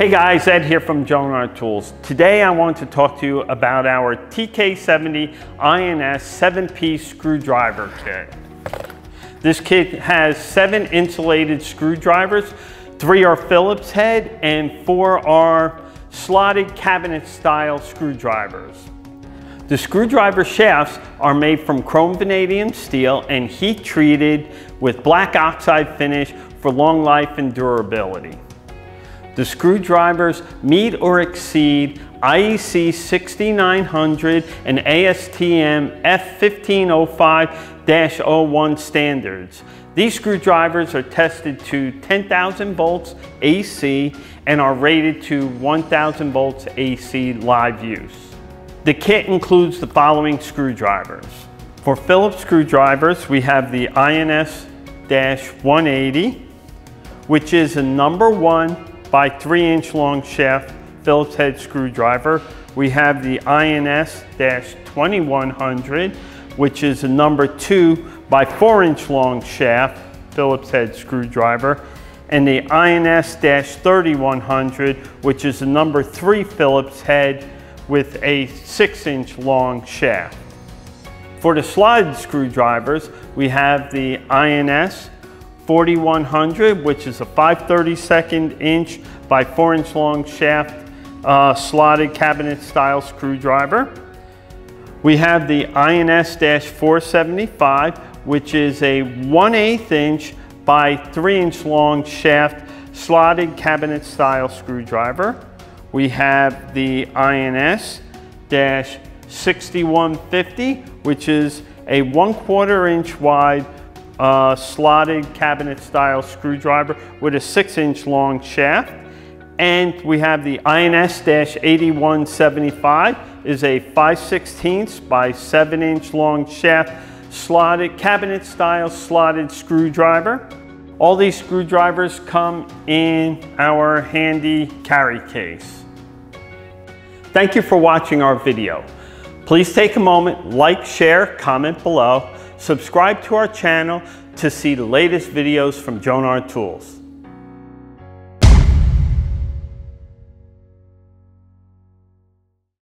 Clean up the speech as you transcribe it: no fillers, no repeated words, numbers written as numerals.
Hey guys, Ed here from Jonard Tools. Today I want to talk to you about our TK70 INS 7-piece screwdriver kit. This kit has 7 insulated screwdrivers, 3 are Phillips head and 4 are slotted cabinet style screwdrivers. The screwdriver shafts are made from chrome vanadium steel and heat treated with black oxide finish for long life and durability. The screwdrivers meet or exceed IEC 60900 and ASTM F1505-01 standards. These screwdrivers are tested to 10,000 volts AC and are rated to 1,000 volts AC live use. The kit includes the following screwdrivers. For Phillips screwdrivers, we have the INS-180, which is a #1 by 3-inch long shaft Phillips head screwdriver. We have the INS-2100, which is a #2 by 4-inch long shaft Phillips head screwdriver, and the INS-3100, which is a #3 Phillips head with a 6-inch long shaft. For the slotted screwdrivers, we have the INS-4100, which is a 5/32 inch by 4-inch long shaft slotted cabinet style screwdriver. We have the INS-475, which is a 1/8 inch by 3-inch long shaft slotted cabinet style screwdriver. We have the INS-6150, which is a 1/4 inch wide slotted cabinet style screwdriver with a 6-inch long shaft. And we have the INS-8175 is a 5/16 by 7-inch long shaft slotted cabinet style slotted screwdriver. All these screwdrivers come in our handy carry case. Thank you for watching our video. Please take a moment, like, share, comment below. Subscribe to our channel to see the latest videos from Jonard Tools.